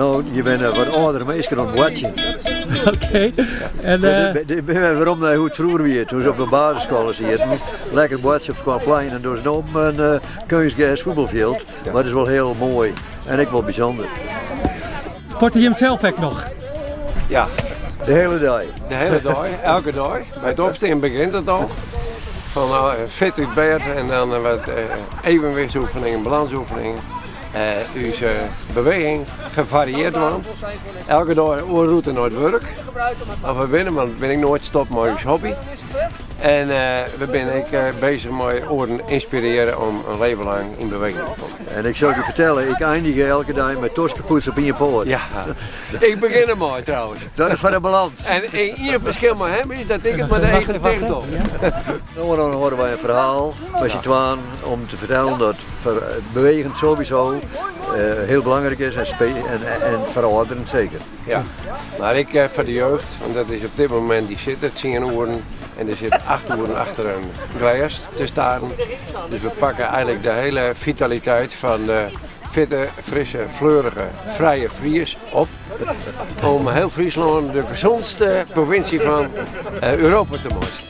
Nou, je bent een wat ouder meisje dan watje. Oké. Ik ben waarom dat goed vroeger weer, toen ze op de basisschool zitten. Lekker watje op het plein en door ze om een kunstgras voetbalveld. Maar dat is wel heel mooi en ook wel bijzonder. Sportte je hem zelf ook nog? Ja. De hele dag? De hele dag, elke dag. Bij het opstaan begint het al. Van fit uit bed en dan wat evenwichtsoefeningen, balansoefeningen. Uw beweging gevarieerd wordt. Elke dag oorroute naar het werk. Of we binnen, want ben ik nooit stop met uw hobby. En we ben ik bezig met oren inspireren om een leven lang in beweging te komen. En ik zal je vertellen, ik eindig elke dag met toskepoets op in je poort. Ja, ik begin er maar trouwens. Dat is van de balans. En één verschil met hem is dat ik het met de eigen tegen doe. Nou, dan horen wij een verhaal met je twaan om te vertellen dat bewegend sowieso heel belangrijk is en verouderen zeker. Ja, maar ik voor de jeugd, want dat is op dit moment die zit, het zien oren. En er zit 8 uur achter een glas te staan. Dus we pakken eigenlijk de hele vitaliteit van de fitte, frisse, fleurige, vrije Friers op. Om heel Friesland de gezondste provincie van Europa te maken.